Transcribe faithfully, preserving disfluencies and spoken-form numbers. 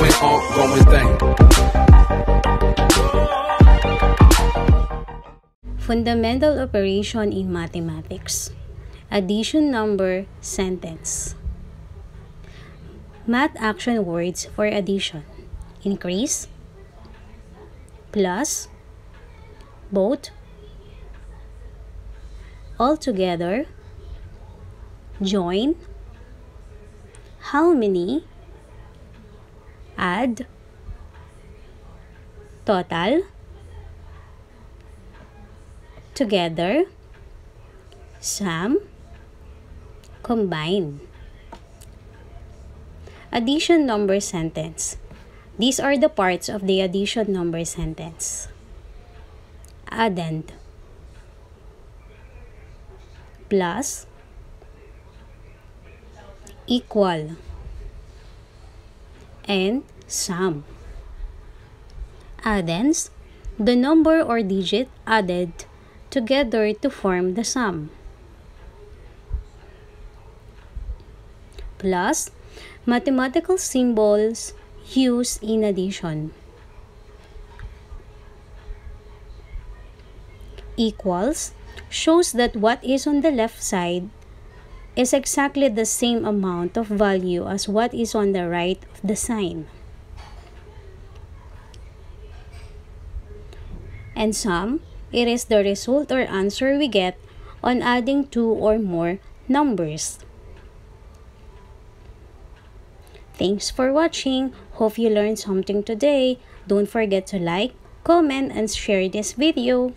ongoing, ongoing thing. Fundamental operation in mathematics. Addition, number, sentence. Math action words for addition: increase, plus, both, altogether, join, how many, add, total, together, sum, combine. Addition number sentence. These are the parts of the addition number sentence. Addend, plus, equal, and sum. Addends, the number or digit added together to form the sum. Plus, mathematical symbols used in addition. Equals shows that what is on the left side is exactly the same amount of value as what is on the right of the sign. And sum, it is the result or answer we get on adding two or more numbers. Thanks for watching. Hope you learned something today. Don't forget to like, comment, and share this video.